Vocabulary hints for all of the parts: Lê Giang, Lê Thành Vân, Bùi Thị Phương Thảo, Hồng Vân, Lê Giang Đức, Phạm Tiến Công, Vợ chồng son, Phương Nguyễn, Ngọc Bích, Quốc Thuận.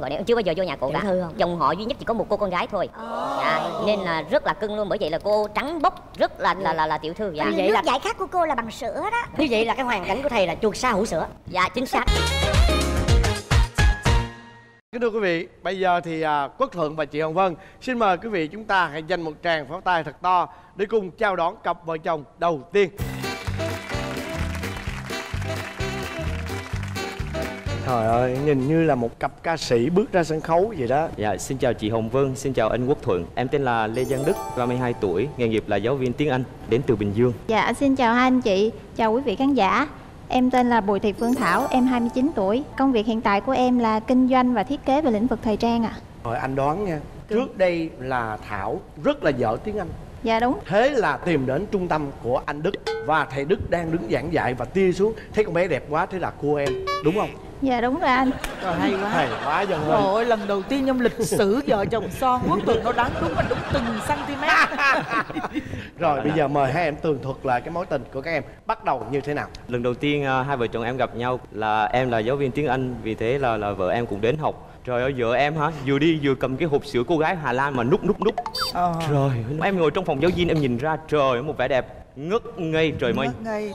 Gọi điện chưa bao giờ vô nhà cụ cả. Dòng họ duy nhất chỉ có một cô con gái thôi. Dạ, nên là rất là cưng luôn, bởi vậy là cô trắng bóc, rất là tiểu thư. Dạ. Vậy là giải khát của cô là bằng sữa đó. Như vậy là cái hoàn cảnh của thầy là chuột sa hũ sữa. Dạ, chính xác. Kính thưa quý vị, bây giờ thì Quốc Thuận và chị Hồng Vân xin mời quý vị chúng ta hãy dành một tràng pháo tay thật to để cùng chào đón cặp vợ chồng đầu tiên. Trời ơi, nhìn như là một cặp ca sĩ bước ra sân khấu vậy đó. Dạ, xin chào chị Hồng Vân, xin chào anh Quốc Thuận. Em tên là Lê Giang Đức, 32 tuổi, nghề nghiệp là giáo viên tiếng Anh, đến từ Bình Dương. Dạ, xin chào hai anh chị, chào quý vị khán giả. Em tên là Bùi Thị Phương Thảo, em 29 tuổi. Công việc hiện tại của em là kinh doanh và thiết kế về lĩnh vực thời trang ạ. Rồi, anh đoán nha, trước đây là Thảo rất là dở tiếng Anh. Dạ đúng. Thế là tìm đến trung tâm của anh Đức. Và thầy Đức đang đứng giảng dạy và tia xuống, thấy con bé đẹp quá, thế là cua em, đúng không? Dạ đúng rồi anh. Trời, hay quá. Hay quá dần rồi. Trời ơi, lần đầu tiên trong lịch sử vợ chồng son Quốc Thuận nó đoán đúng, mình đúng từng cm. Rồi bây giờ mời hai em tường thuật lại cái mối tình của các em bắt đầu như thế nào. Lần đầu tiên hai vợ chồng em gặp nhau là em là giáo viên tiếng Anh, vì thế là vợ em cũng đến học. Trời ơi, vợ em hả, vừa đi vừa cầm cái hộp sữa cô gái Hà Lan mà núp. Trời, em ngồi trong phòng giáo viên, em nhìn ra trời, một vẻ đẹp ngất ngây, trời mây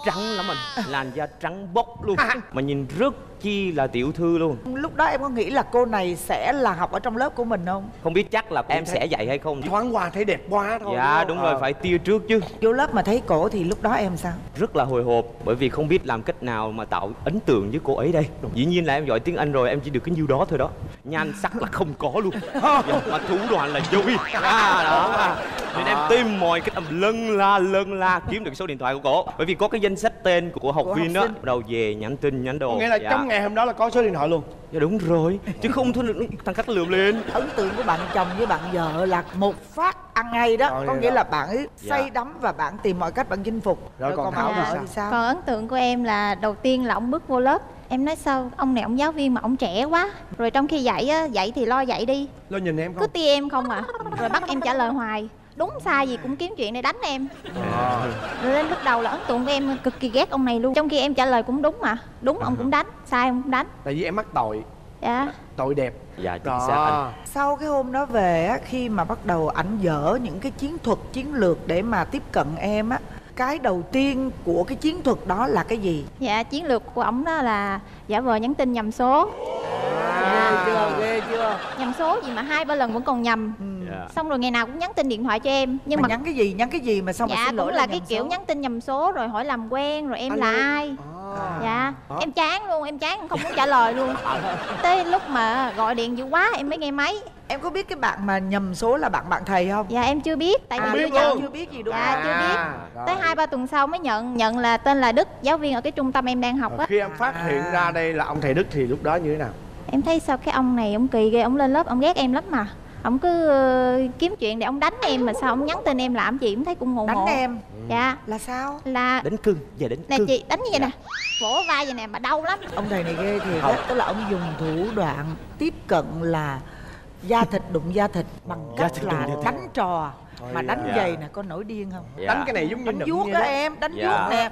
trắng lắm, mình làn da trắng bóc luôn mà nhìn rất chi là tiểu thư luôn. Lúc đó em có nghĩ là cô này sẽ là học ở trong lớp của mình không? Không biết, chắc là em sẽ dạy hay không, thoáng qua thấy đẹp quá thôi. Dạ đúng rồi, phải tia trước chứ. Vô lớp mà thấy cổ thì lúc đó em sao? Rất là hồi hộp, bởi vì không biết làm cách nào mà tạo ấn tượng với cô ấy đây. Dĩ nhiên là em giỏi tiếng Anh rồi, em chỉ được cái nhiêu đó thôi đó, nhan sắc là không có luôn. Dạ, mà thủ đoạn là vui đó, nên em tìm mọi cái tầm lân la kiếm được số điện thoại của cổ, bởi vì có cái danh sách tên của học viên đó, đầu về nhắn tin nhắn đồ. Nghĩa là trong ngày hôm đó là có số điện thoại luôn. Dạ đúng rồi, chứ không thôi thằng khách lượm lên. Ấn tượng của bạn chồng với bạn vợ là một phát ăn ngay đó, có nghĩa là bạn ấy say đắm và bạn tìm mọi cách bạn chinh phục. Rồi còn Thảo thì sao? Còn ấn tượng của em là đầu tiên là ông bước vô lớp, em nói sao ông này ông giáo viên mà ông trẻ quá, rồi trong khi dạy á, dạy thì lo dạy đi, lo nhìn em không, cứ tia em không à, rồi bắt em trả lời hoài, đúng sai gì cũng kiếm chuyện để đánh em. Rồi lên lúc đầu là ấn tượng của em cực kỳ ghét ông này luôn, trong khi em trả lời cũng đúng mà, đúng ông cũng đánh, sai ông cũng đánh, tại vì em mắc tội. Dạ, tội đẹp. Dạ chính xác anh. Sau cái hôm đó về á, khi mà bắt đầu ảnh dở những cái chiến thuật chiến lược để mà tiếp cận em á, cái đầu tiên của cái chiến thuật đó là cái gì? Dạ, chiến lược của ổng đó là giả vờ nhắn tin nhầm số. Ghê chưa? Nhầm số gì mà 2-3 lần vẫn còn nhầm. Xong rồi ngày nào cũng nhắn tin điện thoại cho em, nhưng mà nhắn cái gì? Nhắn cái gì mà xong dạ, cũng là cái kiểu số. Nhắn tin nhầm số rồi hỏi làm quen rồi em là ai. Dạ, em chán luôn, em chán không muốn trả lời luôn. Tới lúc mà gọi điện dữ quá em mới nghe máy. Em có biết cái bạn mà nhầm số là bạn thầy không? Dạ em chưa biết, tại vì chưa biết gì đúng không? Dạ chưa biết. Tới 2-3 tuần sau mới nhận là tên là Đức, giáo viên ở cái trung tâm em đang học á. Khi em phát hiện ra đây là ông thầy Đức thì lúc đó như thế nào? Em thấy sao cái ông này ông kỳ ghê, ông lên lớp ông ghét em lắm mà. Ông cứ kiếm chuyện để ông đánh em, mà sao ông nhắn tin em làm gì cũng thấy cũng ngộ. Đánh em? Dạ. Là sao? Là đánh cưng, về đánh cưng. Nè chị, đánh như vậy nè, vỗ vai vậy nè mà đau lắm. Ông thầy này ghê thiệt á, tức là ông dùng thủ đoạn tiếp cận là da thịt đụng da thịt bằng cách là đánh trò. Mà đánh giày nè, có nổi điên không? Đánh cái này giống như đánh vuốt đó em, đánh vuốt nè.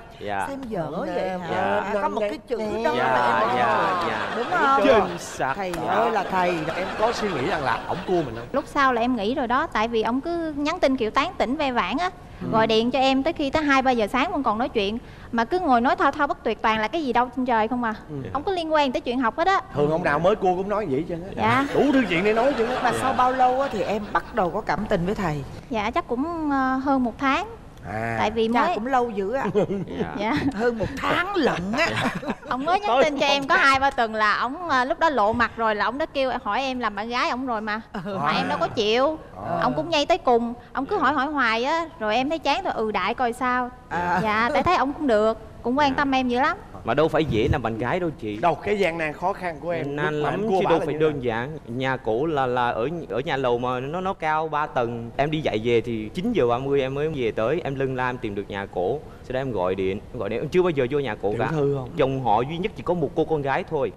Xem dở vậy hả? Có một cái chữ đó là em nói. Đúng không? Thầy ơi là thầy. Em có suy nghĩ rằng là ổng cua mình không? Lúc sau là em nghĩ rồi đó, tại vì ổng cứ nhắn tin kiểu tán tỉnh ve vãn á, gọi điện cho em tới khi tới 2-3 giờ sáng vẫn còn nói chuyện, mà cứ ngồi nói thao bất tuyệt, toàn là cái gì đâu trên trời không à. Ông có liên quan tới chuyện học hết á. Thường ông nào mới cua cũng nói vậy chứ. Dạ. Đủ thứ chuyện để nói chứ. Mà sau bao lâu á thì em bắt đầu có cảm tình với thầy? Dạ chắc cũng hơn 1 tháng. Tại vì mới cũng lâu dữ ạ. Dạ. Hơn 1 tháng lận á. Ông mới nhắn tin cho em có 2-3 tuần là ổng lúc đó lộ mặt rồi, là ổng đã kêu hỏi em làm bạn gái ổng rồi mà em đâu có chịu. Ông cũng nhây tới cùng, ông cứ hỏi hoài á, rồi em thấy chán rồi đại coi sao. Dạ, tại thấy ổng cũng được, cũng quan tâm em dữ lắm. Mà đâu phải dễ làm bạn gái đâu chị. Đâu, cái gian nan khó khăn của em nan lắm chứ đâu phải đơn giản. Nhà cổ là ở nhà lầu mà nó cao 3 tầng. Em đi dạy về thì 9:30 em mới về tới. Em lân la em tìm được nhà cổ, sau đó em gọi điện, em chưa bao giờ vô nhà cổ cả. Dòng họ duy nhất chỉ có một cô con gái thôi.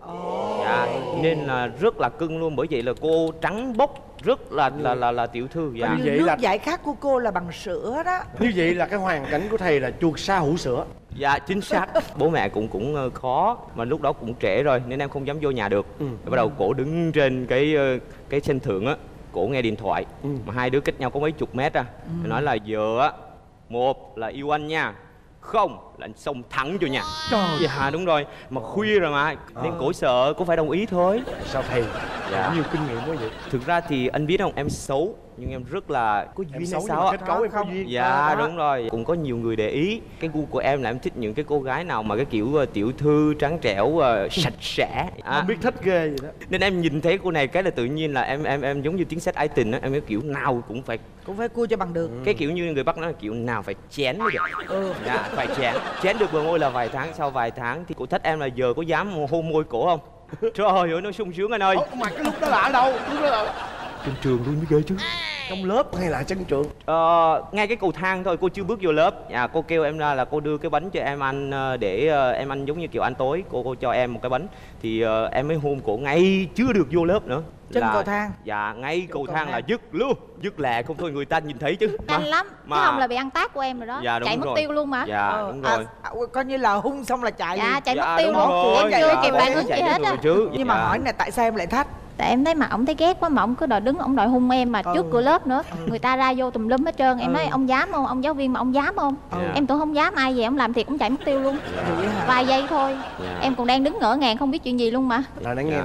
dạ, nên là rất là cưng luôn, bởi vậy là cô trắng bóc, rất là tiểu thư. Dạ. Như vậy nước là... giải khát của cô là bằng sữa đó. Như vậy là cái hoàn cảnh của thầy là chuột sa hũ sữa. Dạ chính xác. Bố mẹ cũng khó, mà lúc đó cũng trễ rồi nên em không dám vô nhà được. Bắt đầu cổ đứng trên cái sân thượng á, cổ nghe điện thoại. Mà hai đứa cách nhau có mấy chục mét ra. Nói là giờ á, một là yêu anh nha, không là anh xông thẳng vô nhà. Trời dạ đúng rồi, mà khuya rồi mà nên cổ sợ, cổ phải đồng ý thôi. Sao thầy dạ nhiều kinh nghiệm quá vậy? Thực ra thì anh biết không, em xấu nhưng em rất là có duyên hay sao á, không duyên. Dạ đúng rồi, cũng có nhiều người để ý cái gu của em là em thích những cái cô gái nào mà cái kiểu tiểu thư trắng trẻo, sạch sẽ, không biết thích ghê vậy đó. Nên em nhìn thấy cô này cái là tự nhiên là em giống như tiếng sét ái tình á, em cái kiểu nào cũng phải cua cho bằng được. Cái kiểu như người Bắc nói là kiểu nào phải chén mới được. Dạ phải chén được bờ môi là vài tháng. Sau vài tháng thì cô thích em là giờ có dám hôn môi cổ không? Trời ơi nó sung sướng anh ơi. Mà cái lúc đó là ở đâu? Lúc đó là trên trường luôn mới ghê chứ. Trong lớp hay là sân trường? Ngay cái cầu thang thôi, cô chưa bước vô lớp. Cô kêu em ra là cô đưa cái bánh cho em ăn để em ăn giống như kiểu ăn tối. Cô cho em một cái bánh thì em mới hôn cổ ngay chưa được vô lớp nữa. Trên là, cầu thang? Dạ, ngay cầu thang là dứt luôn. Dứt lẹ không thôi người ta nhìn thấy chứ. Nhanh lắm, mà... chứ không là bị ăn tát của em rồi đó. Dạ, chạy mất tiêu luôn mà. Dạ, đúng rồi. Coi như là hung xong là chạy. Dạ, chạy mất tiêu luôn. Chưa kịp bạn hứng gì hết á. Nhưng mà hỏi này tại sao em lại thách? Tại em thấy mà ổng thấy ghét quá, mà ổng cứ đòi đứng, ổng đòi hung em mà trước cửa lớp nữa. Người ta ra vô tùm lum hết trơn. Em nói ông dám không? Ông giáo viên mà ông dám không? Em tưởng không dám, ai vậy ông làm thiệt cũng chạy mất tiêu luôn. Vài giây thôi. Em còn đang đứng ngỡ ngàng không biết chuyện gì luôn mà. Rồi nói nghe nè.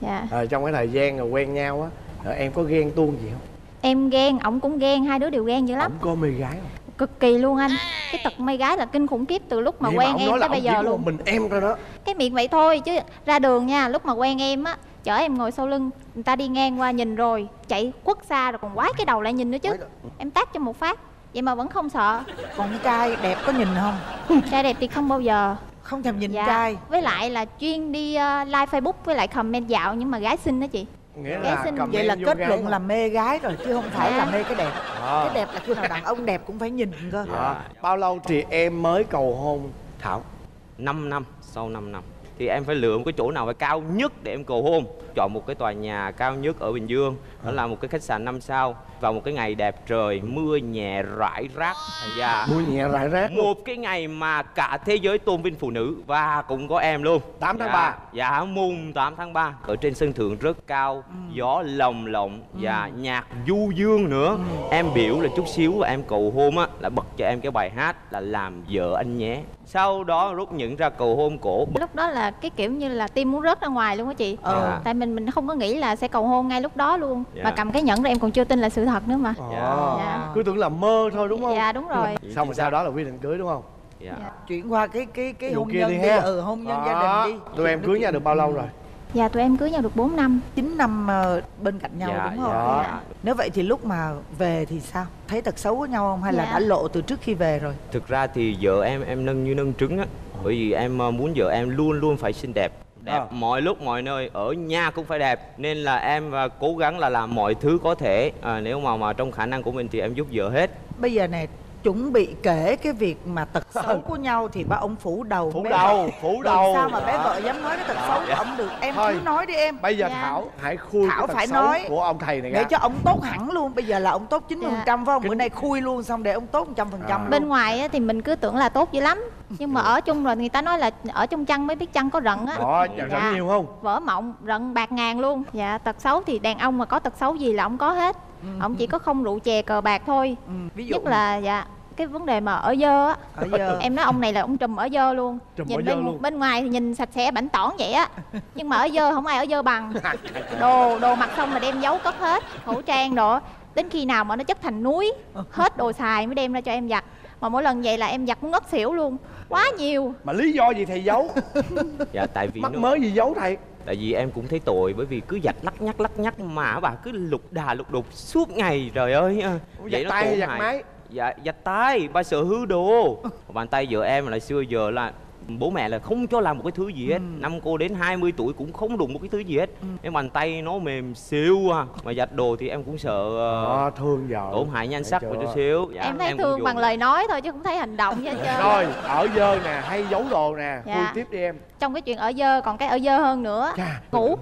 Dạ. Trong cái thời gian rồi quen nhau á, em có ghen tuông gì không? Em ghen, ổng cũng ghen, hai đứa đều ghen dữ lắm. Ổng có mê gái không? Cực kỳ luôn anh. Cái tật mê gái là kinh khủng khiếp, từ lúc mà quen em tới bây giờ luôn. Mình em thôi đó. Cái miệng vậy thôi chứ ra đường nha, lúc mà quen em á, chở em ngồi sau lưng, người ta đi ngang qua nhìn rồi chạy quất xa rồi còn quái cái đầu lại nhìn nữa chứ. Em tát cho một phát vậy mà vẫn không sợ. Còn trai đẹp có nhìn không? Trai đẹp thì không bao giờ. Không thèm nhìn trai. Với lại là chuyên đi like Facebook với lại comment dạo nhưng mà gái xinh đó chị. Nghĩa gái là xinh. Vậy là kết luận là mê gái rồi chứ không phải là mê cái đẹp. Cái đẹp là khi nào đàn ông đẹp cũng phải nhìn cơ. Bao lâu thì em mới cầu hôn Thảo? 5 năm, sau 5 năm thì em phải lựa một cái chỗ nào phải cao nhất để em cầu hôn. Chọn một cái tòa nhà cao nhất ở Bình Dương, đó là một cái khách sạn 5 sao, vào một cái ngày đẹp trời, mưa nhẹ rải rác. Và mưa nhẹ rải rác một cái ngày mà cả thế giới tôn vinh phụ nữ và cũng có em luôn. 8 tháng 3. Dạ mùng 8 tháng 3. Ở trên sân thượng rất cao, gió lồng lộng và nhạc du dương nữa. Em biểu là chút xíu em cầu hôn á là bật cho em cái bài hát là Làm Vợ Anh Nhé. Sau đó rút nhận ra cầu hôn cổ. Lúc đó là cái kiểu như là tim muốn rớt ra ngoài luôn á chị. Tại mình không có nghĩ là sẽ cầu hôn ngay lúc đó luôn. Mà cầm cái nhẫn ra em còn chưa tin là sự thật nữa mà. Cứ tưởng là mơ thôi đúng không? Dạ đúng rồi. Xong rồi sau đó là quyết định cưới đúng không? Dạ. Chuyển qua cái hôn nhân đi. Hôn nhân gia đình đi. Tụi em cưới nhau được bao lâu rồi? Dạ tụi em cưới nhau được 4 năm. 9 năm bên cạnh nhau đúng không? Nếu vậy thì lúc mà về thì sao? Thấy thật xấu với nhau không? Hay là đã lộ từ trước khi về rồi? Thực ra thì vợ em nâng như nâng trứng á. Bởi vì em muốn vợ em luôn luôn phải xinh đẹp. Đẹp mọi lúc mọi nơi, ở nhà cũng phải đẹp. Nên là em cố gắng là làm mọi thứ có thể. Nếu mà trong khả năng của mình thì em giúp vợ hết. Bây giờ này chuẩn bị kể cái việc mà tật xấu của nhau thì ba ông phủ đầu. Sao mà bé vợ dám nói cái tật xấu của ông được? Em cứ nói đi em. Bây giờ Thảo hãy khui Thảo cái tật xấu của ông thầy này ra để cho ông tốt hẳn luôn. Bây giờ là ông tốt 90% phải không? Bữa nay khui luôn xong để ông tốt 100%. Bên ngoài thì mình cứ tưởng là tốt dữ lắm, nhưng mà ở chung rồi người ta nói là ở trong chăn mới biết chăn có rận á. Rận nhiều không? Vỡ mộng, rận bạc ngàn luôn. Dạ tật xấu thì đàn ông mà có tật xấu gì là ông có hết. Ông chỉ có không rượu chè cờ bạc thôi. Ví dụ nhất là cái vấn đề mà ở dơ á. Em nói ông này là ông trùm ở dơ luôn. Nhìn bên ngoài thì nhìn sạch sẽ bảnh tỏn vậy á, nhưng mà ở dơ không ai ở dơ bằng. Đồ mặc xong là đem giấu cất hết, khẩu trang đồ, đến khi nào mà nó chất thành núi hết đồ xài mới đem ra cho em giặt. Mà mỗi lần vậy là em giặt cũng ngất xỉu luôn, quá nhiều. Mà lý do gì thầy giấu? Dạ tại vì mắc mới gì giấu thầy? Tại vì em cũng thấy tội, bởi vì cứ giặt lắc nhắc mà bà cứ lục đục suốt ngày. Trời ơi vậy nó tay hay giặt máy? Dạ giặt tay, bà sợ hư đồ. Bàn tay vợ em là xưa giờ là bố mẹ là không cho làm một cái thứ gì hết. Năm cô đến 20 tuổi cũng không đụng một cái thứ gì hết. Cái bàn tay nó mềm xíu à. Mà giặt đồ thì em cũng sợ thương vợ, tổn hại nhan sắc của chút xíu. Dạ, em thấy em thương bằng lời nói thôi chứ không thấy hành động nha. Chứ rồi ở dơ nè hay giấu đồ nè. Dạ. Vui tiếp đi em. Trong cái chuyện ở dơ còn cái ở dơ hơn nữa. Chà, ngủ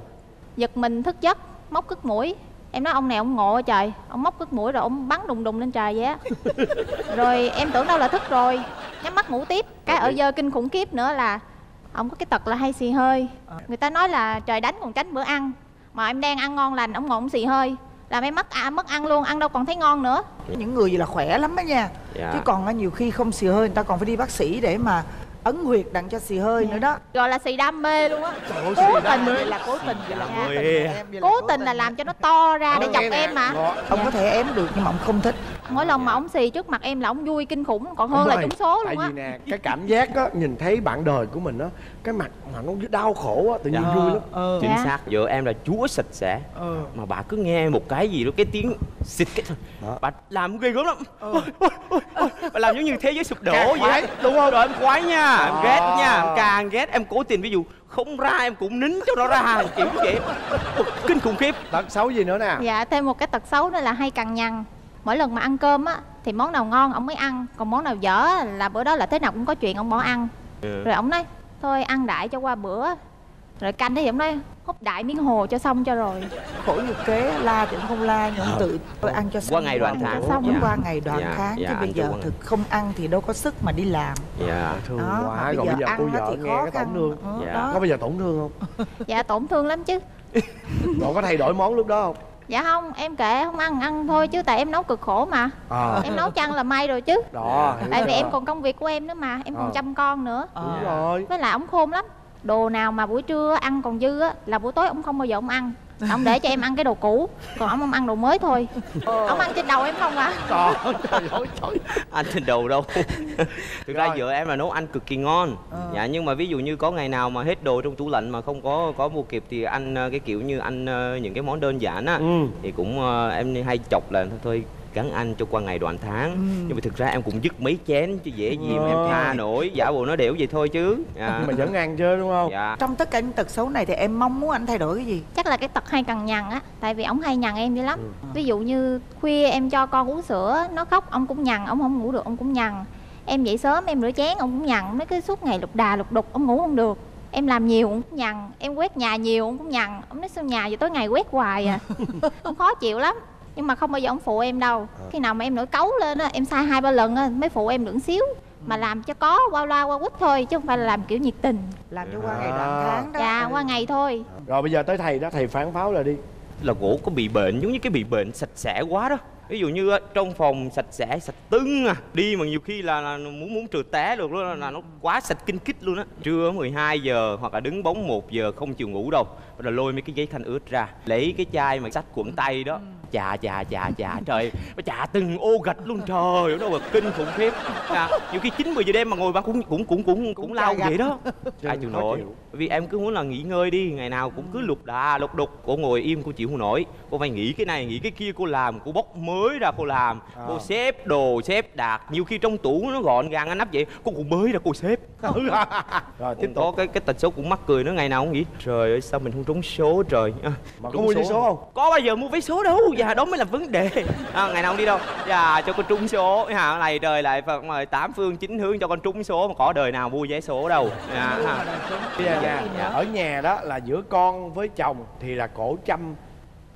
giật mình thức giấc móc cứt mũi. Em nói ông này ông ngộ trời, ông móc cứt mũi rồi ông bắn đùng đùng lên trời vậy á. Rồi em tưởng đâu là thức rồi, nhắm mắt ngủ tiếp. Cái ở dơ kinh khủng khiếp nữa là ông có cái tật là hay xì hơi. Người ta nói là trời đánh còn tránh bữa ăn, mà em đang ăn ngon lành ông ngộ ông xì hơi, làm em mất ăn luôn, ăn đâu còn thấy ngon nữa. Những người gì là khỏe lắm đó nha. Chứ còn nhiều khi không xì hơi người ta còn phải đi bác sĩ để mà ấn huyệt đặng cho xì hơi nữa đó. Gọi là xì đam mê luôn á. Cố tình là cố tình, cố tình là làm cho nó to ra để chọc em mà. Ông có thể ém được nhưng mà ông không thích. Mỗi lần mà ông xì trước mặt em là ông vui kinh khủng, còn hơn là trúng số luôn á. Tại vì nè, cái cảm giác á, nhìn thấy bạn đời của mình á, cái mặt mà nó đau khổ á, tự nhiên vui lắm. Chính xác, vợ em là chúa sạch sẽ. Mà bà cứ nghe một cái gì đó, cái tiếng xịt cái bà làm ghê gớm lắm. Bà làm giống như thế giới sụp đổ vậy. Đúng không? Rồi em khoái nha. Em ghét nha, em càng ghét. Em cố tình ví dụ không ra em cũng nín cho nó ra, kiểu vậy. Kinh khủng khiếp. Tật xấu gì nữa nè? Dạ, thêm một cái tật xấu nữa là hay cằn nhằn. Mỗi lần mà ăn cơm á thì món nào ngon ông mới ăn, còn món nào dở là bữa đó là thế nào cũng có chuyện ông bỏ ăn. Rồi ông nói thôi ăn đại cho qua bữa. Rồi canh thì ông nói húp đại miếng hồ cho xong cho rồi. Khổ như kế, la thì cũng không la, nhưng ông tự ăn cho xong. Qua ngày đoạn tháng. Xong qua ngày đoạn tháng. Chứ bây giờ thực không ăn thì đâu có sức mà đi làm. Dạ, thương quá. Còn bây giờ cô vợ nghe cái tổn thương. Có bây giờ tổn thương không? Dạ tổn thương lắm chứ. Còn có thay đổi món lúc đó không? Dạ không, em kệ không ăn ăn thôi chứ tại em nấu cực khổ mà. Em nấu chăng là may rồi chứ. Tại vì em còn công việc của em nữa mà, em còn chăm con nữa. Đúng rồi. Với lại ổng khôn lắm. Đồ nào mà buổi trưa ăn còn dư á là buổi tối ông không bao giờ ông ăn. Ông để cho em ăn cái đồ cũ, còn ông ăn đồ mới thôi. Ông ăn trên đầu em không à? Trời ơi, ăn trên đầu đâu. Thực ra vợ em là nấu ăn cực kỳ ngon. Dạ, nhưng mà ví dụ như có ngày nào mà hết đồ trong tủ lạnh mà không có mua kịp thì ăn cái kiểu như ăn những cái món đơn giản á. Thì cũng em hay chọc là thôi gắn ăn cho qua ngày đoạn tháng. Nhưng mà thực ra em cũng dứt mấy chén chứ dễ gì mà em tha nổi. Giả bộ nó đều vậy thôi chứ. Nhưng mà vẫn ăn chứ đúng không? Dạ. Trong tất cả những tật xấu này thì em mong muốn anh thay đổi cái gì? Chắc là cái tật hay cằn nhằn á. Tại vì ổng hay nhằn em dữ lắm. Ví dụ như khuya em cho con uống sữa, nó khóc ông cũng nhằn, ông không ngủ được ông cũng nhằn. Em dậy sớm em rửa chén ông cũng nhằn. Mấy cái suốt ngày lục đà lục đục ông ngủ không được. Em làm nhiều cũng nhằn, em quét nhà nhiều cũng nhằn. Ông nói sao nhà vậy tối ngày quét hoài à. Ông khó chịu lắm. Nhưng mà không bao giờ ông phụ em đâu. Khi nào mà em nổi cáu lên á, em sai 2-3 lần á mới phụ em lưỡng xíu. Mà làm cho có qua loa qua quýt thôi chứ không phải là làm kiểu nhiệt tình. Làm cho qua ngày đoạn tháng đó. Dạ, qua ngày thôi. Rồi bây giờ tới thầy đó, thầy phán pháo là đi. Là gỗ có bị bệnh, giống như cái bị bệnh sạch sẽ quá đó. Ví dụ như trong phòng sạch sẽ, sạch tưng à. Đi mà nhiều khi là muốn trượt té được luôn, là nó quá sạch kinh kích luôn á. Trưa 12 giờ hoặc là đứng bóng 1 giờ không chịu ngủ đâu. Rồi lôi mấy cái giấy khăn ướt ra, lấy cái chai mà xách cuộn tay đó. Chà trời, nó chà từng ô gạch luôn trời, nó bực kinh khủng khiếp. Nhiều khi 9-10 giờ đêm mà ngồi bà cũng lao vậy đó. Ai chịu nổi. Vì em cứ muốn là nghỉ ngơi đi, ngày nào cũng cứ lục đà lục đục, cô ngồi im cô chịu không nổi. Cô phải nghĩ cái này, nghĩ cái kia cô làm, cô bóc mới ra cô làm, cô xếp đồ, xếp đạc, nhiều khi trong tủ nó gọn gàng ngăn nắp vậy, cô cũng mới ra cô xếp. Rồi tiếp tục cái tật xấu cũng mắc cười nữa, ngày nào cũng nghĩ trời ơi sao mình không trúng số trời. Mà có mua vé số không? Có bao giờ mua vé số đâu. Dạ đó mới là vấn đề. Ngày nào không đi đâu. Dạ cho con trúng số này trời lại Phật mời tám phương chín hướng cho con trúng số, mà có đời nào mua vé số đâu. Ở nhà đó là giữa con với chồng thì là cổ chăm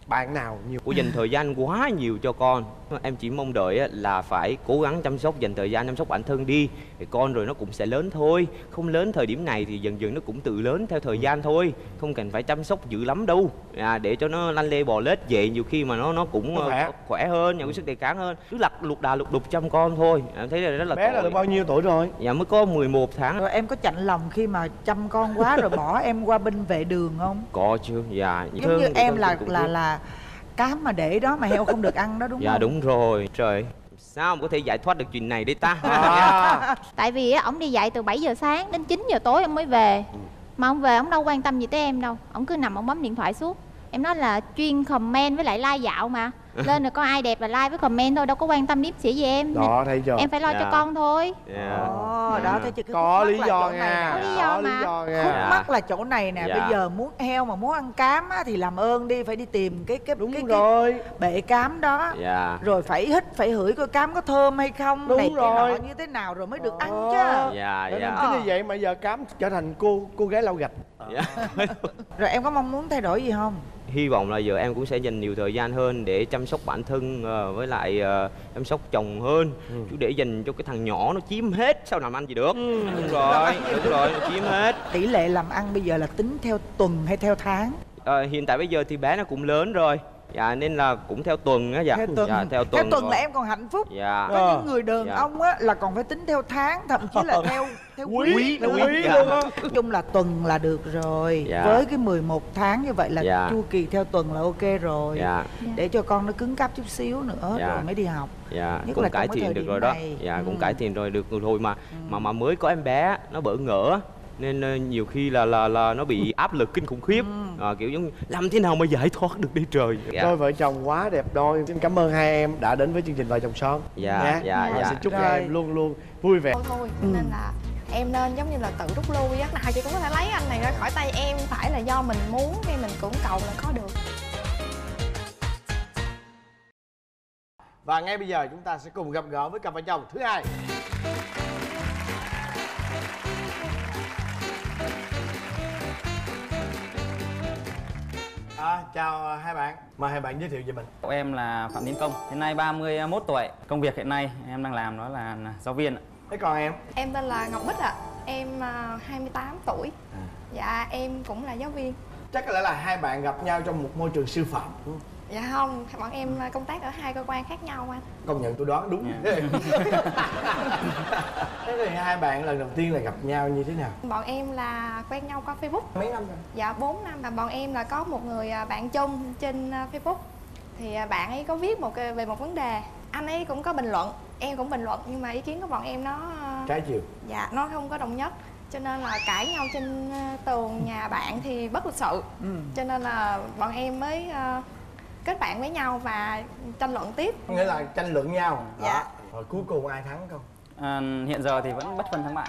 bạn nào nhiều? Cô dành thời gian quá nhiều cho con. Em chỉ mong đợi là phải cố gắng chăm sóc, dành thời gian chăm sóc bản thân đi. Thì con rồi nó cũng sẽ lớn thôi. Không lớn thời điểm này thì dần dần nó cũng tự lớn theo thời gian thôi. Không cần phải chăm sóc dữ lắm đâu. Để cho nó lanh lê bò lết vậy, nhiều khi mà nó cũng khỏe hơn, có sức đề kháng hơn. Cứ lục đà lục đục chăm con thôi. Em thấy là rất là bé tội. Là được bao nhiêu tuổi rồi? Dạ mới có 11 tháng. Rồi em có chạnh lòng khi mà chăm con quá rồi bỏ em qua bên vệ đường không? Có chứ, dạ. Giống như em là cám mà để đó mà heo không được ăn đó đúng không? Dạ đúng rồi. Trời, sao mà có thể giải thoát được chuyện này đi ta. Tại vì ổng đi dạy từ 7 giờ sáng đến 9 giờ tối ông mới về. Mà ông về ông đâu quan tâm gì tới em đâu. Ông cứ nằm ông bấm điện thoại suốt. Em nói là chuyên comment với lại like dạo mà. lên rồi có ai đẹp là like với comment thôi, đâu có quan tâm điểm sĩ gì em đó, thấy chưa? Em phải lo cho con thôi. Đó thấy chưa, có lý do nha, có lý do mà khúc mắc là chỗ này nè. Bây giờ muốn heo mà muốn ăn cám á, thì làm ơn đi phải đi tìm cái bể cám đó, rồi phải hít phải hửi coi cám có thơm hay không, đúng rồi như thế nào rồi mới được ăn chứ. Chứ như vậy mà giờ cám trở thành cô gái lau gạch. Rồi em có mong muốn thay đổi gì không? Hy vọng là giờ em cũng sẽ dành nhiều thời gian hơn để chăm sóc bản thân, với lại chăm sóc chồng hơn, chứ để dành cho cái thằng nhỏ nó chiếm hết sao làm ăn gì được. Đúng rồi, đúng rồi, nó chiếm hết. Tỷ lệ làm ăn bây giờ là tính theo tuần hay theo tháng? Hiện tại bây giờ thì bé nó cũng lớn rồi. Dạ nên là cũng theo tuần á. Dạ. Theo tuần là em còn hạnh phúc. Dạ. Có những người đàn ông á là còn phải tính theo tháng, thậm chí là theo quý luôn. Nói chung là tuần là được rồi. Dạ. Với cái 11 tháng như vậy là chu kỳ theo tuần là ok rồi. Dạ. Để cho con nó cứng cáp chút xíu nữa rồi mới đi học. Dạ. Nhất cũng là cải thiện được rồi đó. Dạ cũng cải thiện rồi được rồi mà mới có em bé nó bỡ ngỡ. Nên nhiều khi là nó bị áp lực kinh khủng khiếp, kiểu giống làm thế nào mà giải thoát được đi trời. Đôi vợ chồng quá đẹp đôi. Xin cảm ơn hai em đã đến với chương trình Vợ Chồng Son. Xin chúc hai em luôn luôn vui vẻ. Thôi nên là em nên giống như là tự rút lui á, hai chị cũng có thể lấy anh này ra khỏi tay em, phải là do mình muốn hay mình cưỡng cầu là có được. Và ngay bây giờ chúng ta sẽ cùng gặp gỡ với cặp vợ chồng thứ hai. Chào hai bạn, mời hai bạn giới thiệu về mình. Em là Phạm Tiến Công, hiện nay 31 tuổi. Công việc hiện nay em đang làm đó là giáo viên. Thế còn em? Em tên là Ngọc Bích ạ. Em 28 tuổi. Dạ em cũng là giáo viên. Chắc có lẽ là hai bạn gặp nhau trong một môi trường sư phạm đúng không? Dạ không, bọn em công tác ở hai cơ quan khác nhau anh. Công nhận tôi đoán đúng. Thế thì hai bạn lần đầu tiên là gặp nhau như thế nào? Bọn em là quen nhau qua Facebook. Mấy năm rồi? Dạ 4 năm. Và bọn em là có một người bạn chung trên Facebook. Thì bạn ấy có viết về một vấn đề. Anh ấy cũng có bình luận, em cũng bình luận. Nhưng mà ý kiến của bọn em nó... trái chiều. Dạ, nó không có đồng nhất. Cho nên là cãi nhau trên tường nhà bạn thì bất lịch sự. Cho nên là bọn em mới... kết bạn với nhau và tranh luận tiếp. Nghĩa là tranh luận nhau. Dạ. Rồi cuối cùng ai thắng không? Hiện giờ thì vẫn bất phân thắng bại.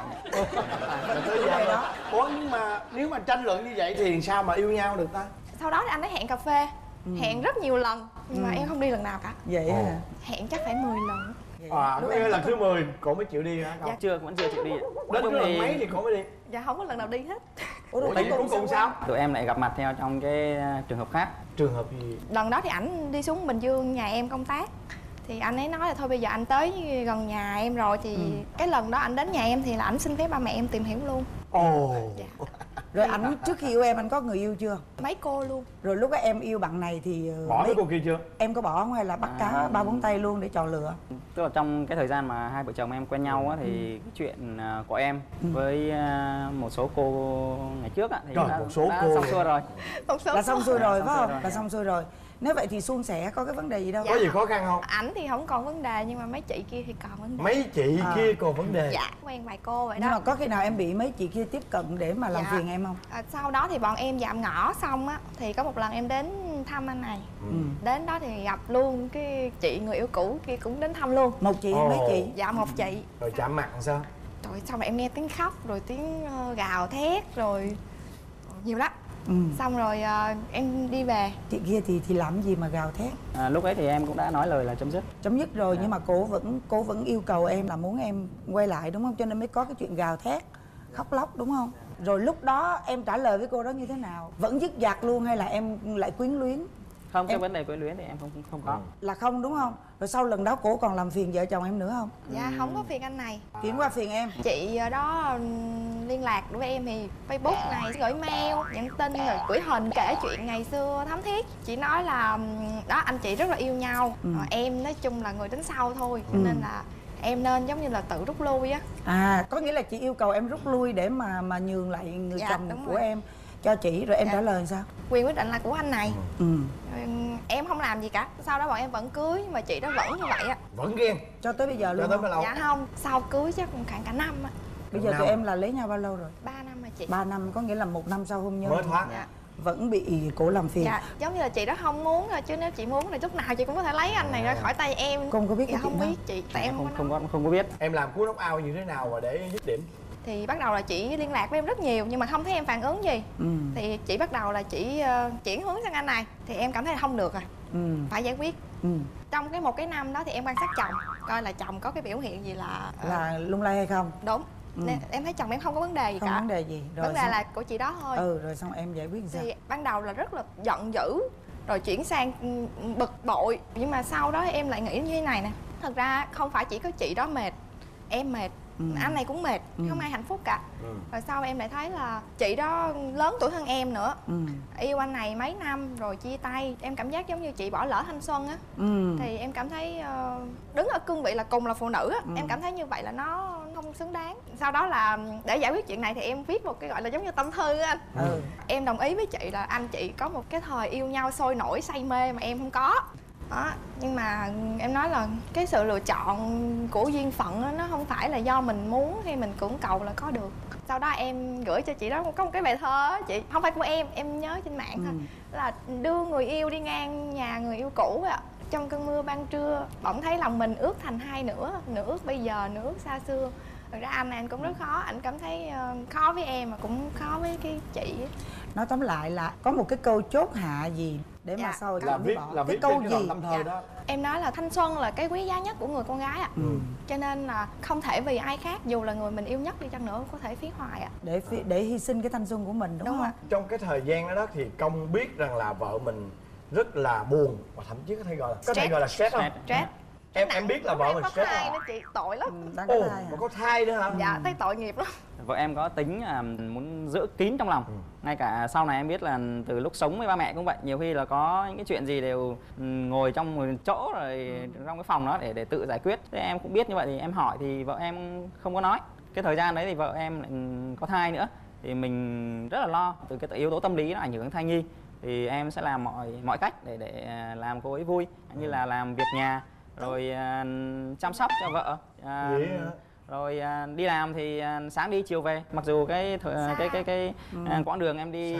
Ủa nhưng mà nếu mà tranh luận như vậy thì sao mà yêu nhau được ta? Sau đó anh ấy hẹn cà phê, hẹn rất nhiều lần nhưng mà em không đi lần nào cả. Vậy hả? Hẹn chắc phải 10 lần. Đúng em là thứ 10 cổ mới chịu đi hả? Dạ chưa, vẫn chưa chịu đi. Đến cái lần mấy thì cổ mới đi? Dạ không có lần nào đi hết. Ủa vậy cuối cùng sao? Tụi em lại gặp mặt theo trong cái trường hợp khác. Trường hợp gì? Lần đó thì ảnh đi xuống Bình Dương nhà em công tác. Thì anh ấy nói là thôi bây giờ anh tới gần nhà em rồi thì cái lần đó anh đến nhà em thì là ảnh xin phép ba mẹ em tìm hiểu luôn. Rồi ảnh trước khi yêu em anh có người yêu chưa? Mấy cô luôn. Rồi lúc đó em yêu bạn này thì bỏ mấy cô kia chưa? Em có bỏ không hay là bắt cá ba bốn tay luôn để chọn lựa? Tức là trong cái thời gian mà hai vợ chồng em quen nhau á thì cái chuyện của em với một số cô ngày trước á thì đã xong xuôi rồi. Là xong xuôi rồi phải không? Là xong xuôi rồi. Nếu vậy thì suôn sẻ, có cái vấn đề gì đâu. Có gì khó khăn không? Ảnh thì không còn vấn đề nhưng mà mấy chị kia thì còn vấn đề. Mấy chị kia còn vấn đề. Dạ, quen vài cô vậy đó. Nhưng mà có khi nào em bị mấy chị kia tiếp cận để mà làm phiền em không? Sau đó thì bọn em dạm ngõ xong á thì có một lần em đến thăm anh này. Đến đó thì gặp luôn cái chị người yêu cũ kia cũng đến thăm luôn. Một chị mấy chị? Dạ một chị. Rồi chạm mặt sao? Trời, xong rồi em nghe tiếng khóc rồi tiếng gào thét rồi nhiều lắm. Xong rồi em đi về. Chị kia thì làm gì mà gào thét? Lúc ấy thì em cũng đã nói lời là chấm dứt. Chấm dứt rồi nhưng mà cô vẫn yêu cầu em là muốn em quay lại đúng không? Cho nên mới có cái chuyện gào thét, khóc lóc đúng không? Rồi lúc đó em trả lời với cô đó như thế nào? Vẫn dứt dạc luôn hay là em lại quyến luyến? Không, cái vấn đề quyến luyến thì em không có. Là không đúng không? Rồi sau lần đó cô còn làm phiền vợ chồng em nữa không? Dạ không có phiền anh này. Thì qua phiền em. Chị đó liên lạc đối với em thì Facebook này, gửi mail, nhắn tin, rồi gửi hình kể chuyện ngày xưa thấm thiết. Chị nói là đó anh chị rất là yêu nhau. Em nói chung là người tính sau thôi. Cho nên là em nên giống như là tự rút lui á. Có nghĩa là chị yêu cầu em rút lui để mà nhường lại người chồng của em cho chị. Rồi em trả lời sao? Quyền quyết định là của anh này. Em không làm gì cả. Sau đó bọn em vẫn cưới nhưng mà chị đó vẫn như vậy á. Vẫn ghen cho tới bây giờ luôn. Dạ không, sau cưới chắc cũng khoảng cả năm á. Bây giờ tụi em là lấy nhau bao lâu rồi? 3 năm mà chị. 3 năm, có nghĩa là 1 năm sau hôn nhân. Mới thoát. vẫn bị cổ làm phiền. Dạ, giống như là chị đó không muốn rồi, chứ nếu chị muốn là lúc nào chị cũng có thể lấy anh này ra khỏi tay em. Không có biết cái không biết chị, tại em không có biết. Em làm cú knock out như thế nào mà để dứt điểm? Thì bắt đầu là chị liên lạc với em rất nhiều nhưng mà không thấy em phản ứng gì. Thì chị bắt đầu là chị chuyển hướng sang anh này, thì em cảm thấy là không được rồi, phải giải quyết. Trong cái một cái năm đó thì em quan sát chồng coi là chồng có cái biểu hiện gì là lung lay hay không. Đúng. Nên em thấy chồng em không có vấn đề gì cả. Không vấn đề gì. Rồi vấn đề xong là của chị đó thôi. Ừ, rồi xong em giải quyết sao? Thì ban đầu là rất là giận dữ, rồi chuyển sang bực bội. Nhưng mà sau đó em lại nghĩ như thế này nè, thật ra không phải chỉ có chị đó mệt, em mệt, anh này cũng mệt, không ai hạnh phúc cả. Rồi sau em lại thấy là chị đó lớn tuổi hơn em nữa, yêu anh này mấy năm rồi chia tay. Em cảm giác giống như chị bỏ lỡ thanh xuân á. Thì em cảm thấy đứng ở cương vị là cùng là phụ nữ á, em cảm thấy như vậy là nó không xứng đáng. Sau đó là để giải quyết chuyện này thì em viết một cái gọi là giống như tâm thư á anh. Em đồng ý với chị là anh chị có một cái thời yêu nhau sôi nổi say mê mà em không có đó. Nhưng mà em nói là cái sự lựa chọn của duyên phận đó, nó không phải là do mình muốn hay mình cưỡng cầu là có được. Sau đó em gửi cho chị đó có một cái bài thơ đó, chị không phải của em nhớ trên mạng thôi, là đưa người yêu đi ngang nhà người yêu cũ ạ. Trong cơn mưa ban trưa bỗng thấy lòng mình ước thành hai nửa, nửa ước bây giờ nửa ước xa xưa. Thật ra anh cũng rất khó, anh cảm thấy khó với em mà cũng khó với cái chị. Nói tóm lại là có một cái câu chốt hạ gì để mà sau là viết bỏ. Là cái viết câu cái gì? Đó. Em nói là thanh xuân là cái quý giá nhất của người con gái ạ. Cho nên là không thể vì ai khác, dù là người mình yêu nhất đi chăng nữa, có thể phí hoài ạ. Để hy sinh cái thanh xuân của mình, đúng không? Trong cái thời gian đó thì Công biết rằng là vợ mình rất là buồn và thậm chí có thể gọi là stress không? Stress. Em biết là vợ mình stress rồi. Nó chị tội lắm. Ồ, mà có thai nữa hả? Dạ, thấy tội nghiệp lắm. Vợ em có tính muốn giữ kín trong lòng. Ngay cả sau này em biết là từ lúc sống với ba mẹ cũng vậy. Nhiều khi là có những cái chuyện gì đều ngồi trong một chỗ rồi trong cái phòng đó để tự giải quyết. Thế em cũng biết như vậy thì em hỏi thì vợ em không có nói. Cái thời gian đấy thì vợ em lại có thai nữa, thì mình rất là lo từ cái yếu tố tâm lý nó ảnh hưởng thai nhi. Thì em sẽ làm mọi cách để làm cô ấy vui, như là làm việc nhà, rồi chăm sóc cho vợ, rồi đi làm thì sáng đi chiều về. Mặc dù quãng đường em đi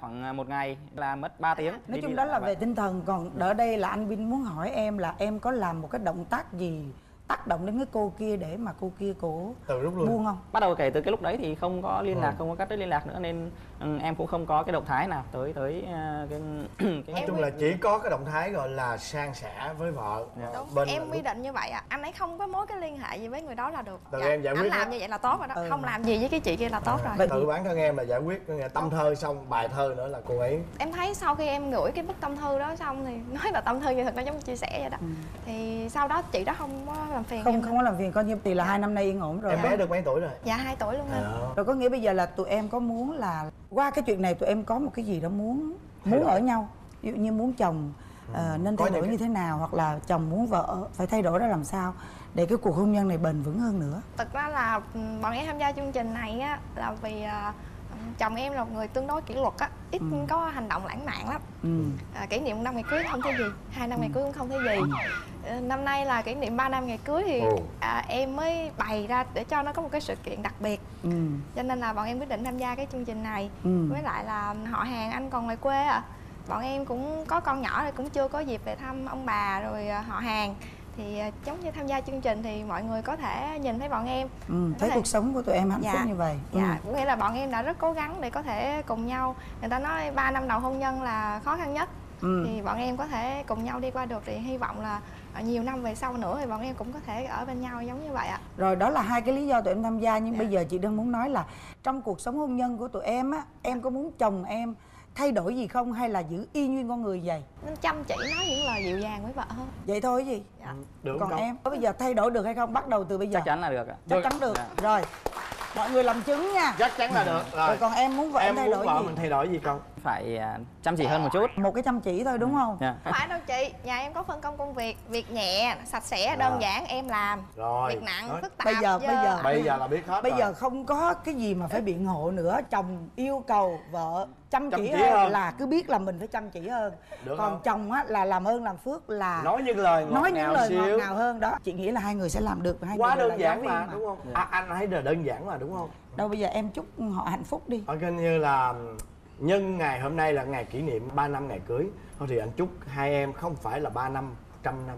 khoảng một ngày là mất 3 tiếng. Nói chung đó là về tinh thần. Còn ở đây là anh Vinh muốn hỏi em là em có làm một cái động tác gì tác động đến cái cô kia để mà cô kia cổ buông không? Bắt đầu kể từ cái lúc đấy thì không có liên lạc, không có cắt đứt liên lạc nữa, nên em cũng không có cái động thái nào tới cái... Nói chung là chỉ có cái động thái gọi là san sẻ với vợ. Đúng, em quy định như vậy ạ. Anh ấy không có mối cái liên hệ gì với người đó là được. Tự em giải quyết. Anh làm như vậy là tốt rồi đó, không làm gì với cái chị kia là tốt rồi. Tự bản thân em là giải quyết tâm thơ xong bài thơ nữa là cô ấy. Em thấy sau khi em gửi cái bức tâm thư đó xong thì nói là tâm thư như thật, nó giống chia sẻ vậy đó. Thì sau đó chị đó không có làm phiền. Không có làm phiền coi như thì là 2 năm nay yên ổn rồi. Em bé được mấy tuổi rồi? Dạ 2 tuổi luôn anh. Rồi có nghĩa bây giờ là tụi em có muốn là qua cái chuyện này tụi em có một cái gì đó muốn ở nhau, ví dụ như muốn chồng nên thay đổi như thế nào, hoặc là chồng muốn vợ phải thay đổi ra làm sao để cái cuộc hôn nhân này bền vững hơn nữa. Thật ra là bọn em tham gia chương trình này á là vì chồng em là một người tương đối kỷ luật á, ít có hành động lãng mạn lắm. Kỷ niệm 5 ngày cưới không thấy gì, 2 năm ngày cưới cũng không thấy gì. Năm nay là kỷ niệm 3 năm ngày cưới thì em mới bày ra để cho nó có một cái sự kiện đặc biệt. Cho nên là bọn em quyết định tham gia cái chương trình này. Với lại là họ hàng anh còn ngoài quê ạ. Bọn em cũng có con nhỏ rồi cũng chưa có dịp về thăm ông bà rồi họ hàng. Thì giống như tham gia chương trình thì mọi người có thể nhìn thấy bọn em, thấy cuộc sống của tụi em hạnh phúc như vậy. Cũng nghĩa là bọn em đã rất cố gắng để có thể cùng nhau. Người ta nói 3 năm đầu hôn nhân là khó khăn nhất, thì bọn em có thể cùng nhau đi qua được. Thì hy vọng là nhiều năm về sau nữa thì bọn em cũng có thể ở bên nhau giống như vậy ạ. Rồi đó là 2 cái lý do tụi em tham gia. Nhưng bây giờ chị đang muốn nói là trong cuộc sống hôn nhân của tụi em á, em có muốn chồng em thay đổi gì không hay là giữ y nguyên con người vậy? Nên chăm chỉ nói những lời dịu dàng với vợ hơn. Vậy thôi gì? Được. Còn em có bây giờ thay đổi được hay không? Bắt đầu từ bây giờ. Chắc chắn là được ạ. Chắc chắn được. Rồi. Mọi người làm chứng nha. Chắc chắn là được. Rồi còn em muốn vợ em thay đổi gì? Mình thay đổi gì không? Phải chăm chỉ hơn một chút. Một cái chăm chỉ thôi đúng không? Không phải đâu chị. Nhà em có phân công công việc. Việc nhẹ, sạch sẽ, đơn giản em làm. Rồi. Việc nặng, phức tạp. Bây giờ là biết hết. Bây giờ không có cái gì mà phải biện hộ nữa. Chồng yêu cầu vợ chăm chỉ hơn là cứ biết là mình phải chăm chỉ hơn. Còn chồng á là làm ơn làm phước, là nói những lời ngọt ngào hơn đó. Chị nghĩ là 2 người sẽ làm được. Quá đơn giản mà đúng không? Anh thấy là đơn giản mà đúng không? Đâu bây giờ em chúc họ hạnh phúc đi. Ở kênh như là Nhân ngày hôm nay là ngày kỷ niệm 3 năm ngày cưới, thôi thì anh chúc hai em không phải là 3 năm, 100 năm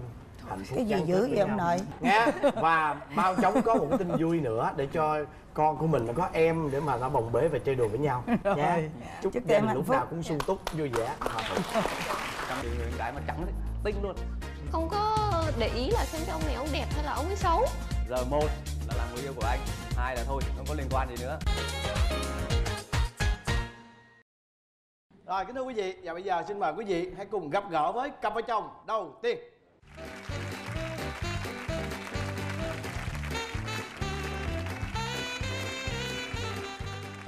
hạnh phúc. Cái gì dữ vậy ông nội nghe. Và bao cháu có một tin vui nữa để cho con của mình có em để mà nó bồng bế và chơi đùa với nhau nha. Chúc gia đình lúc nào cũng sung túc, vui vẻ. Trong điều hiện đại mà chẳng tin luôn, không có để ý là xem ông này ông đẹp hay là ông ấy xấu. Giờ một là làm người yêu của anh, hai là thôi không có liên quan gì nữa. Rồi, kính thưa quý vị, và bây giờ xin mời quý vị hãy cùng gặp gỡ với cặp vợ chồng đầu tiên.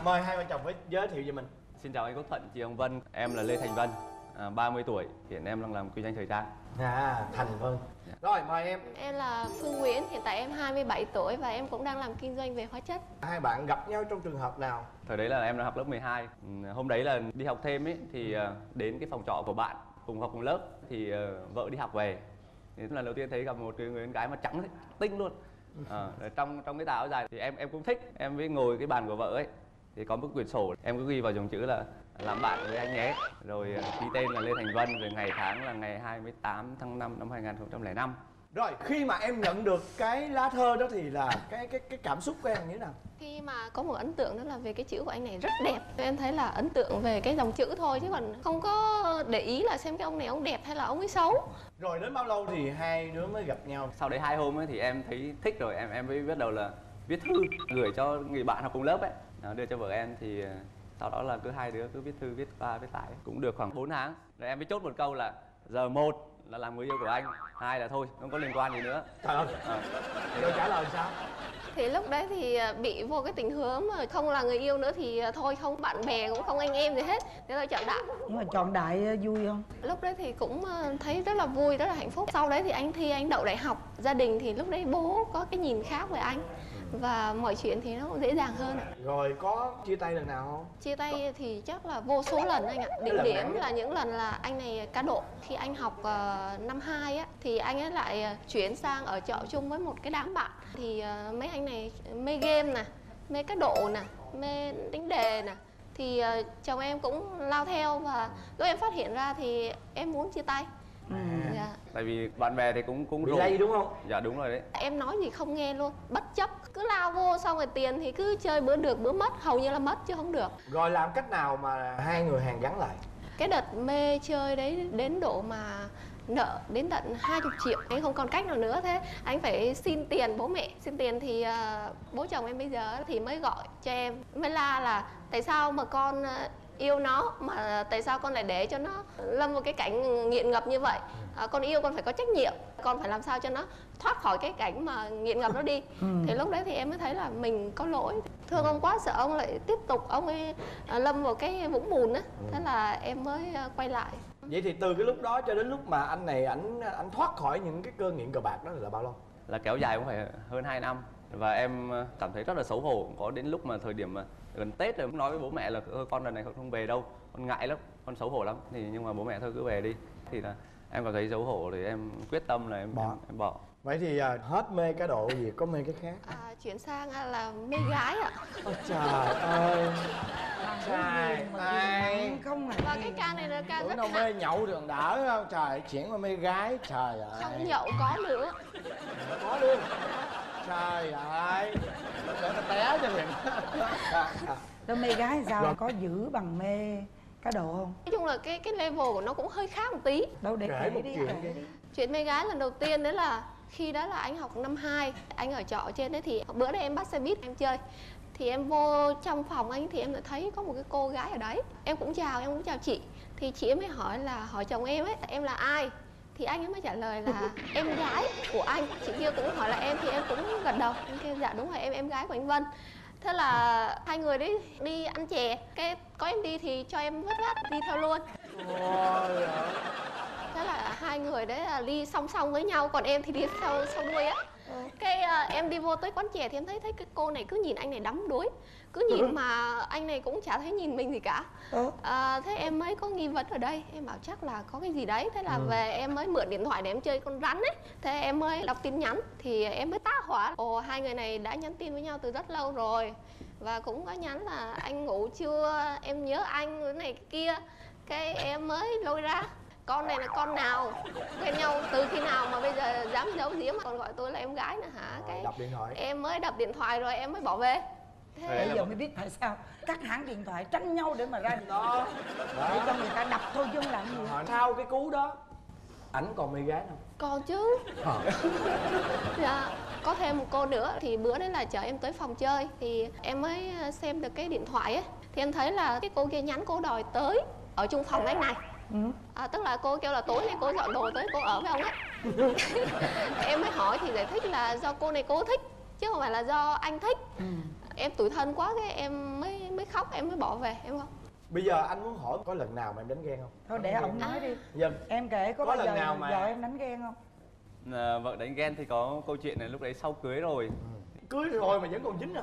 Mời hai vợ chồng với giới thiệu về mình. Xin chào anh Quốc Thuận, chị Hồng Vân. Em là Lê Thành Vân, 30 tuổi, hiện em đang làm kinh doanh thời trang. Thành Vân. Rồi, mời em. Em là Phương Nguyễn, hiện tại em 27 tuổi và em cũng đang làm kinh doanh về hóa chất. Hai bạn gặp nhau trong trường hợp nào? Thời đấy là em đang học lớp 12. Hôm đấy là đi học thêm ấy, thì đến cái phòng trọ của bạn, cùng học cùng lớp, thì vợ đi học về. Thì lần đầu tiên thấy gặp một người con gái mà trắng tinh luôn. Trong cái tà áo dài thì em cũng thích. Em mới ngồi cái bàn của vợ ấy, thì có một quyển sổ, em cứ ghi vào dòng chữ là làm bạn với anh nhé. Rồi ký tên là Lê Thành Vân, rồi ngày tháng là ngày 28 tháng 5 năm 2005. Rồi khi mà em nhận được cái lá thơ đó thì là cái cảm xúc của em như thế nào? Khi mà có một ấn tượng đó là về cái chữ của anh này rất đẹp. Em thấy là ấn tượng về cái dòng chữ thôi chứ còn không có để ý là xem cái ông này ông đẹp hay là ông ấy xấu. Rồi đến bao lâu thì hai đứa mới gặp nhau? Sau đấy 2 hôm ấy thì em thấy thích rồi, em mới bắt đầu là viết thư gửi cho người bạn học cùng lớp ấy. Đó, đưa cho vợ em thì sau đó là cứ hai đứa cứ viết thư, viết qua, viết lại. Cũng được khoảng 4 tháng. Rồi em mới chốt một câu là giờ một là làm người yêu của anh, hai là thôi, không có liên quan gì nữa. Trời ơi, câu trả lời sao? Thì lúc đấy thì bị vô cái tình hướng mà không là người yêu nữa thì thôi, không bạn bè cũng không anh em gì hết. Thế tôi chọn Đại. Nhưng mà chọn Đại vui không? Lúc đấy thì cũng thấy rất là vui, rất là hạnh phúc. Sau đấy thì anh thi, anh đậu đại học. Gia đình thì lúc đấy bố có cái nhìn khác về anh và mọi chuyện thì nó cũng dễ dàng hơn. Rồi có chia tay lần nào không? Chia tay thì chắc là vô số lần anh ạ. Đỉnh điểm là những lần là anh này cá độ. Khi anh học năm 2 á thì anh ấy lại chuyển sang ở trọ chung với một cái đám bạn. Thì mấy anh này mê game nè, mê cá độ nè, mê đánh đề nè. Thì chồng em cũng lao theo và lúc em phát hiện ra thì em muốn chia tay. Dạ. Tại vì bạn bè thì cũng bị lây đúng không? Dạ đúng rồi đấy. Em nói gì không nghe luôn, bất chấp cứ lao vô, xong rồi tiền thì cứ chơi bữa được bữa mất, hầu như là mất chứ không được. Rồi làm cách nào mà hai người hàn gắn lại? Cái đợt mê chơi đấy đến độ mà nợ đến tận 20 triệu, anh không còn cách nào nữa, thế anh phải xin tiền bố mẹ. Xin tiền thì bố chồng em bây giờ thì mới gọi cho em, mới la là tại sao mà con yêu nó mà tại sao con lại để cho nó lâm vào cái cảnh nghiện ngập như vậy. Con yêu con phải có trách nhiệm, con phải làm sao cho nó thoát khỏi cái cảnh mà nghiện ngập nó đi. Thì lúc đấy thì em mới thấy là mình có lỗi. Thương ông quá, sợ ông lại tiếp tục ông ấy lâm vào cái vũng bùn á. Thế là em mới quay lại. Vậy thì từ cái lúc đó cho đến lúc mà anh này ảnh thoát khỏi những cái cơn nghiện cờ bạc đó là bao lâu? Là kéo dài cũng phải hơn 2 năm. Và em cảm thấy rất là xấu hổ. Có đến lúc mà thời điểm mà gần Tết rồi cũng nói với bố mẹ là con lần này không về đâu, con ngại lắm, con xấu hổ lắm. Thì nhưng mà bố mẹ thôi cứ về đi. Thì là em cảm thấy xấu hổ thì em quyết tâm là em bỏ. Vậy thì hết mê cá độ gì, có mê cái khác? Chuyển sang là mê gái ạ. Ôi trời ơi. Trời ơi. Và cái ca này là ca rất đâu mê nhậu đường đỡ đâu. Trời, chuyển qua mê gái, trời ơi. Không nhậu có nữa. Có luôn. Trời ơi, để ta té cho mình. Rồi mê gái sao? Rồi. Có giữ bằng mê cá độ không? Nói chung là cái level của nó cũng hơi khác một tí. Đâu để kể một đi, chuyện đi. Chuyện mê gái lần đầu tiên đấy là khi đó là anh học năm 2, anh ở trọ trên đấy thì bữa đấy em bắt xe buýt em chơi. Thì em vô trong phòng anh thì em lại thấy có một cái cô gái ở đấy. Em cũng chào chị. Thì chị mới hỏi là hỏi chồng em ấy, em là ai? Thì anh ấy mới trả lời là em gái của anh. Chị kia cũng hỏi là em thì em cũng gật đầu. Em kêu dạ đúng rồi, em gái của anh Vân. Thế là hai người đấy đi ăn chè. Cái có em đi thì cho em vất vát đi theo luôn. Thế là hai người đấy là đi song song với nhau, còn em thì đi sau đuôi á. Cái em đi vô tới quán chè thì em thấy cái cô này cứ nhìn anh này đắm đuối, cứ nhìn mà anh này cũng chả thấy nhìn mình gì cả. Thế em mới có nghi vấn ở đây, em bảo chắc là có cái gì đấy. Thế là về em mới mượn điện thoại để em chơi con rắn ấy. Thế em mới đọc tin nhắn thì em mới tá hỏa. Ồ, hai người này đã nhắn tin với nhau từ rất lâu rồi. và cũng có nhắn là anh ngủ chưa, em nhớ anh, cái này cái kia. Cái em mới lôi ra con này là con nào, quen nhau từ khi nào mà bây giờ dám giấu giếm mà còn gọi tôi là em gái nữa hả? Cái đập điện thoại. Em mới đập điện thoại rồi em mới bỏ về. Thế bây giờ mới biết tại sao các hãng điện thoại tranh nhau để mà ra điện thoại để cho người ta đập thôi chứ làm gì. Sau cái cú đó ảnh còn mê gái không? Còn chứ. Dạ. Có thêm một cô nữa thì bữa đấy là chở em tới phòng chơi thì em mới xem được cái điện thoại ấy, thì em thấy là cái cô kia nhắn cô đòi tới ở chung phòng anh này. Tức là cô kêu là tối nay cô dọn đồ tới cô ở với ông ấy. Em mới hỏi thì giải thích là do cô này cô thích chứ không phải là do anh thích. Em tủi thân quá cái em mới khóc, em mới bỏ về em không. Bây giờ anh muốn hỏi có lần nào mà em đánh ghen không? Thôi để ông nói đi. Dạ. Em kể có bao lần giờ nào mà giờ em đánh ghen không? Vợ đánh ghen thì có câu chuyện này lúc đấy sau cưới rồi. Cưới rồi mà vẫn còn dính hả?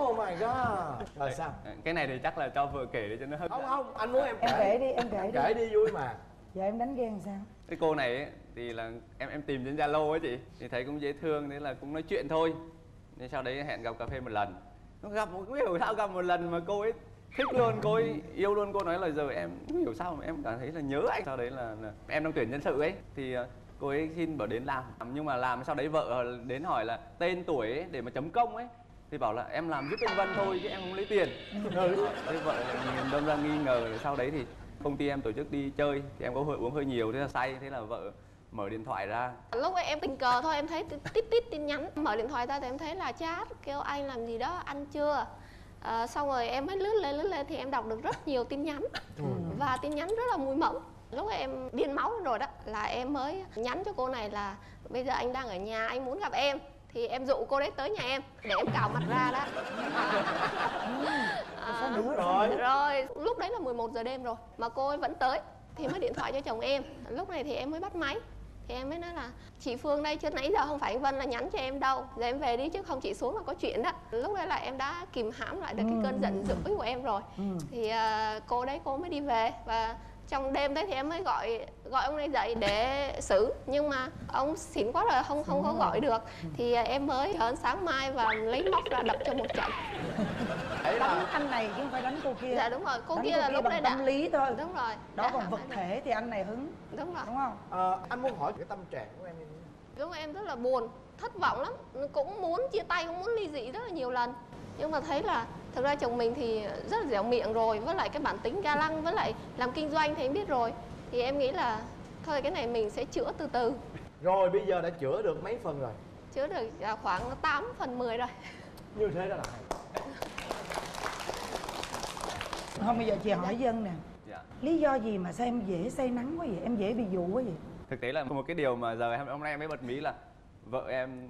Oh my god. Rồi sao? Cái này thì chắc là cho vợ kể để cho nó hấp dẫn. Không, anh muốn em kể. Em kể đi, em kể đi. Kể đi vui mà. Giờ em đánh ghen sao? Cái cô này ấy, thì là em tìm trên Zalo ấy chị, thì thấy cũng dễ thương nên là cũng nói chuyện thôi. Nên sau đấy hẹn gặp cà phê một lần. Nó gặp một cái hiểu sao gặp một lần mà cô ấy thích luôn, cô ấy yêu luôn, cô nói là giờ em không hiểu sao mà em cảm thấy là nhớ anh. Sau đấy là em đang tuyển nhân sự ấy thì cô ấy xin bảo đến làm, nhưng mà làm sau đấy vợ đến hỏi là tên tuổi ấy, để mà chấm công ấy thì bảo là em làm giúp anh Vân thôi chứ em không lấy tiền. Thế vợ đâm ra nghi ngờ. Rồi sau đấy thì công ty em tổ chức đi chơi thì em có uống hơi nhiều, thế là say, thế là vợ mở điện thoại ra. Lúc ấy em tình cờ thôi, em thấy tít tít tin nhắn, mở điện thoại ra thì em thấy là chat kêu anh làm gì đó, ăn chưa. Xong rồi em mới lướt lên thì em đọc được rất nhiều tin nhắn và tin nhắn rất là mùi mẫn. Lúc ấy em điên máu rồi đó, là em mới nhắn cho cô này là bây giờ anh đang ở nhà, anh muốn gặp em, thì em dụ cô đấy tới nhà em để em cào mặt ra đó. Rồi lúc đấy là 11 giờ đêm rồi mà cô ấy vẫn tới thì mới điện thoại cho chồng em. Lúc này thì em mới bắt máy, thì em mới nói là chị Phương đây, chứ nãy giờ không phải anh Vân là nhắn cho em đâu, giờ em về đi chứ không chị xuống là có chuyện đó. Lúc đấy là em đã kìm hãm lại được cái cơn giận dữ của em rồi. Thì cô đấy cô mới đi về, và trong đêm đấy thì em mới gọi ông này dậy để xử, nhưng mà ông xỉn quá rồi không có gọi được. Thì em mới hớn sáng mai và lấy móc ra đập cho một trận. Đánh anh này chứ không phải đánh cô kia. Dạ đúng rồi, cô đánh kia là lúc này tâm lý thôi. Đúng rồi. Đó còn vật thể thì anh này hứng. Đúng rồi. Đúng không? Anh muốn hỏi cái tâm trạng của em. Đúng rồi, em rất là buồn, thất vọng lắm, cũng muốn chia tay, cũng muốn ly dị rất là nhiều lần. Nhưng mà thấy là thực ra chồng mình thì rất là dẻo miệng rồi, với lại cái bản tính ga lăng, với lại làm kinh doanh thì em biết rồi. Thì em nghĩ là thôi cái này mình sẽ chữa từ từ. Rồi bây giờ đã chữa được mấy phần rồi? Chữa được khoảng 8 phần 10 rồi. Như thế đó là hay. Không, bây giờ chị hỏi Dân nè. Dạ. Lý do gì mà sao em dễ say nắng quá vậy, em dễ bị dụ quá vậy? Thực tế là một cái điều mà giờ hôm nay em mới bật mí là vợ em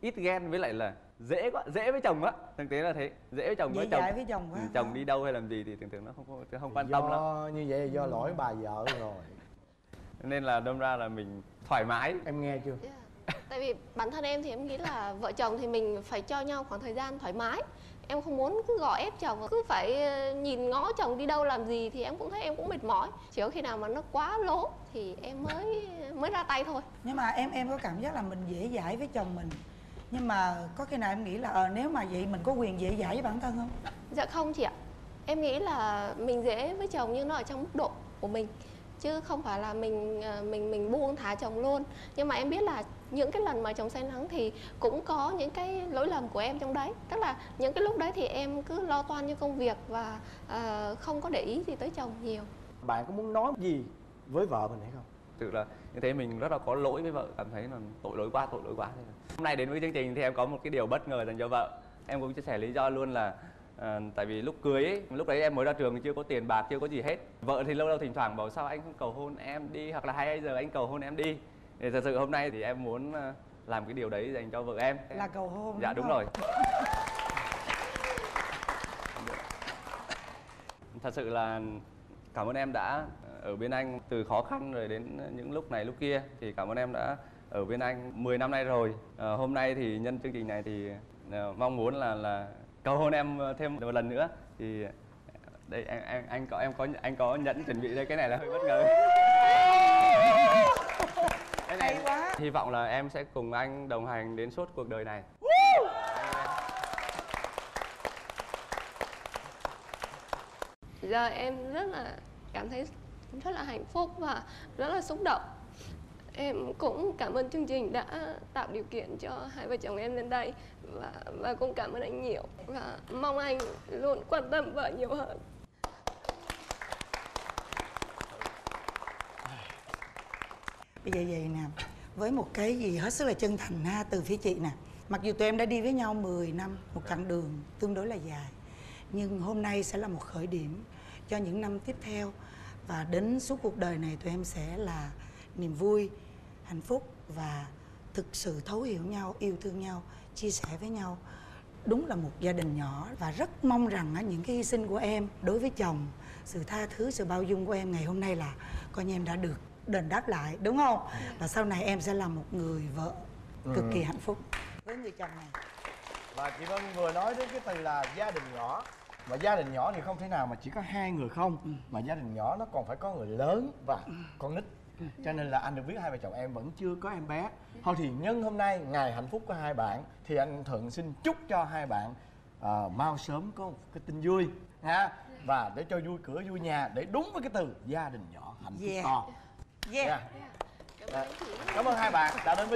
ít ghen với lại là dễ quá, dễ với chồng á. Thực tế là thế, dễ với chồng, dễ với chồng quá. Chồng đi đâu hay làm gì thì thường nó không quan tâm lắm. Như vậy do lỗi bà vợ rồi. Nên là đâm ra là mình thoải mái. Em nghe chưa? Tại vì bản thân em thì em nghĩ là vợ chồng thì mình phải cho nhau khoảng thời gian thoải mái. Em không muốn cứ gò ép chồng, cứ phải nhìn ngó chồng đi đâu làm gì thì em cũng thấy em cũng mệt mỏi. Chỉ có khi nào mà nó quá lố thì em mới ra tay thôi. Nhưng mà em có cảm giác là mình dễ dãi với chồng mình. Nhưng mà có khi nào em nghĩ là nếu mà vậy mình có quyền dễ dãi với bản thân không? Dạ không chị ạ. Em nghĩ là mình dễ với chồng nhưng nó ở trong mức độ của mình, chứ không phải là mình buông thả chồng luôn. Nhưng mà em biết là những cái lần mà chồng say nắng thì cũng có những cái lỗi lầm của em trong đấy. Tức là những cái lúc đấy thì em cứ lo toan cho công việc và không có để ý gì tới chồng nhiều. Bạn có muốn nói gì với vợ mình hay không? Thực là như thế mình rất là có lỗi với vợ, cảm thấy là tội lỗi quá. Hôm nay đến với chương trình thì em có một cái điều bất ngờ dành cho vợ. Em cũng chia sẻ lý do luôn là tại vì lúc cưới ấy, lúc đấy em mới ra trường chưa có tiền bạc, chưa có gì hết. Vợ thì lâu lâu thỉnh thoảng bảo sao anh không cầu hôn em đi, hoặc là hay giờ anh cầu hôn em đi. Thì thật sự hôm nay thì em muốn làm cái điều đấy dành cho vợ em. Là cầu hôn. Dạ đúng rồi. Thật sự là cảm ơn em đã ở bên anh từ khó khăn rồi đến những lúc này lúc kia. Thì cảm ơn em đã ở bên anh 10 năm nay rồi. Hôm nay thì nhân chương trình này thì mong muốn là cầu hôn em thêm một lần nữa. Thì đây anh có nhẫn chuẩn bị đây, cái này là hơi bất ngờ. Hay quá. Hy vọng là em sẽ cùng anh đồng hành đến suốt cuộc đời này. giờ em rất là cảm thấy rất là hạnh phúc và rất là xúc động. Em cũng cảm ơn chương trình đã tạo điều kiện cho hai vợ chồng em lên đây, và cũng cảm ơn anh nhiều, và mong anh luôn quan tâm vợ nhiều hơn. Bây giờ vậy nè, với một cái gì hết sức là chân thành ha từ phía chị nè. Mặc dù tụi em đã đi với nhau 10 năm, một chặng đường tương đối là dài, nhưng hôm nay sẽ là một khởi điểm cho những năm tiếp theo. Và đến suốt cuộc đời này tụi em sẽ là niềm vui, hạnh phúc và thực sự thấu hiểu nhau, yêu thương nhau, chia sẻ với nhau. Đúng là một gia đình nhỏ, và rất mong rằng những cái hy sinh của em đối với chồng, sự tha thứ, sự bao dung của em ngày hôm nay là coi như em đã được đền đáp lại, đúng không? Và sau này em sẽ là một người vợ cực kỳ hạnh phúc với người chồng này. Và chị Vân vừa nói đến cái từ là gia đình nhỏ. Mà gia đình nhỏ thì không thể nào mà chỉ có hai người không, mà gia đình nhỏ nó còn phải có người lớn và con nít. Cho nên là anh được biết hai vợ chồng em vẫn chưa có em bé. Thôi thì nhân hôm nay ngày hạnh phúc của hai bạn, thì anh Thuận xin chúc cho hai bạn mau sớm có một cái tin vui ha. Và để cho vui cửa vui nhà, để đúng với cái từ gia đình nhỏ hạnh phúc to. Cảm ơn hai bạn đã đến với